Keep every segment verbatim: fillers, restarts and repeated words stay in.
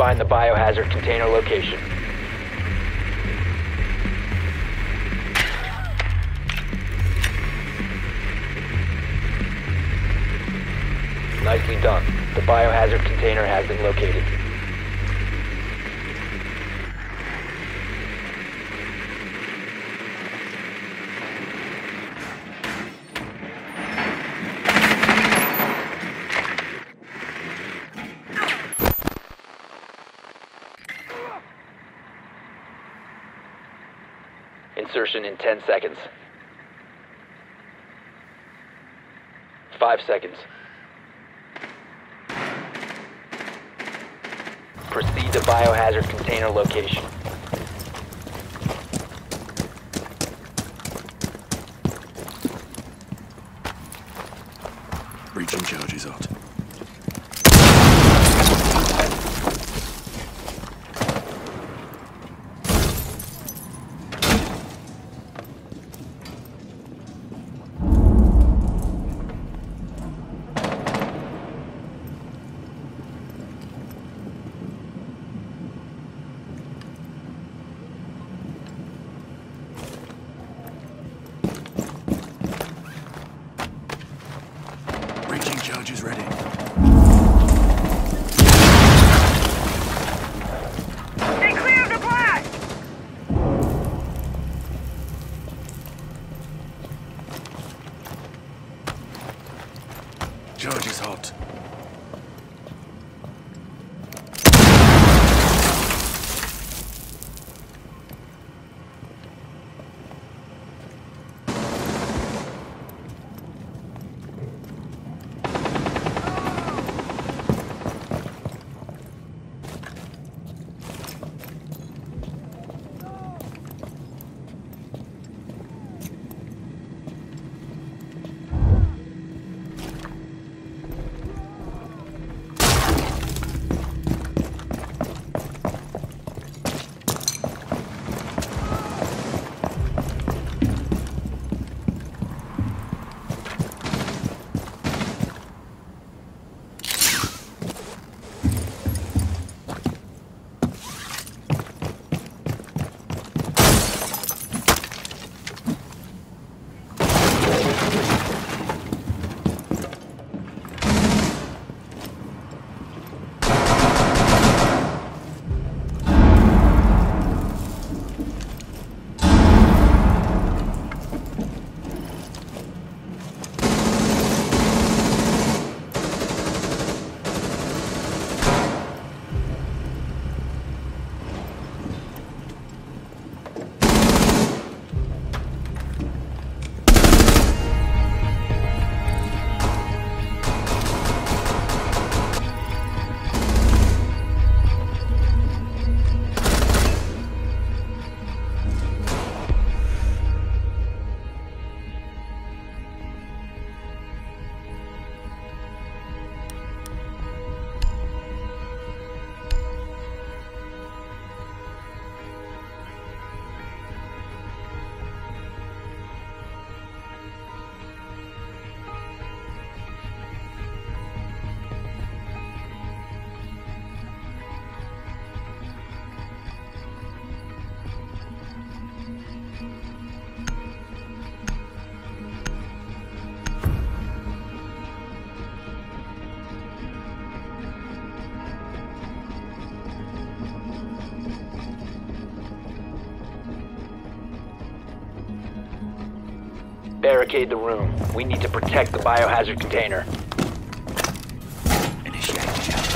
find the biohazard container location. Nicely done. The biohazard container has been located. Insertion in ten seconds. five seconds. Proceed to biohazard container location. Breaching charges out. Charges ready. Stay clear of the blast! Charge is hot. Barricade the room. We need to protect the biohazard container. Initiate jab.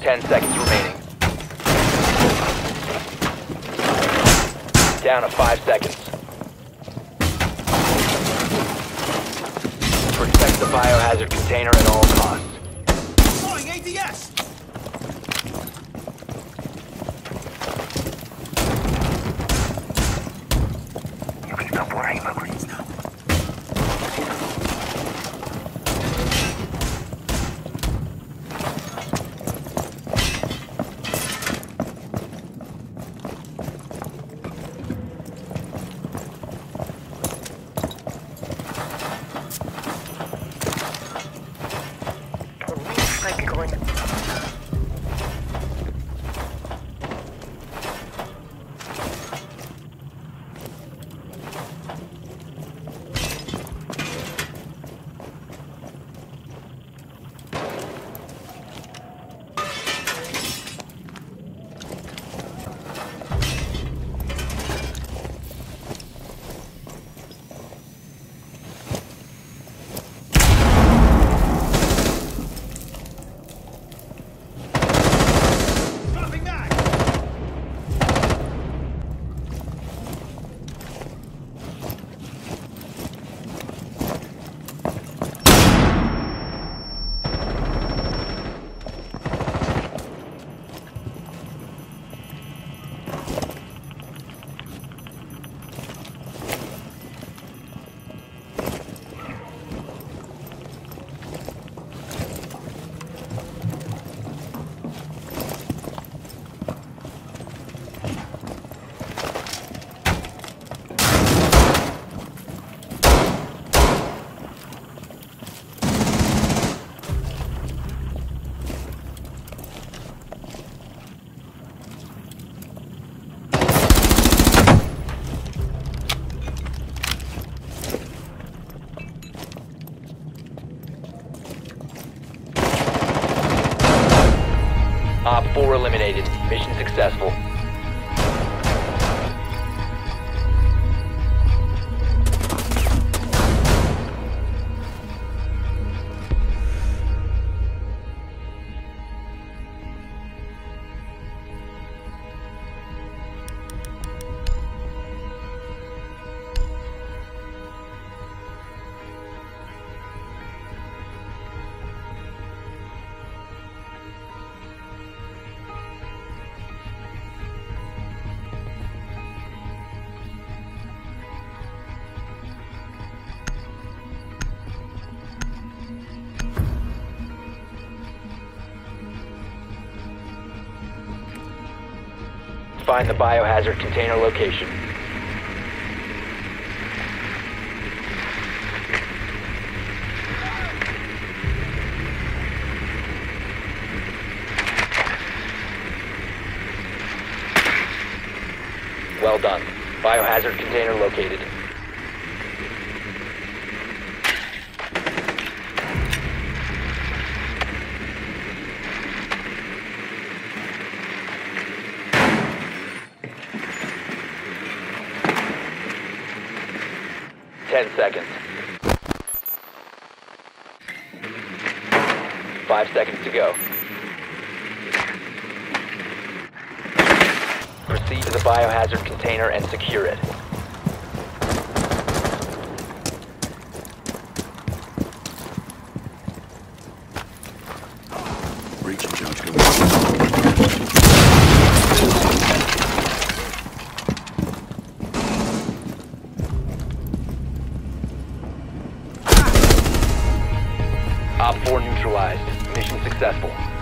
ten seconds remaining. Down to five seconds. Protect the biohazard container at all costs. Deploying A D S! were eliminated. Mission successful. Find the biohazard container location. Well done. Biohazard container located. Ten seconds. Five seconds to go. Proceed to the biohazard container and secure it. Breach charge complete. Op four neutralized. Mission successful.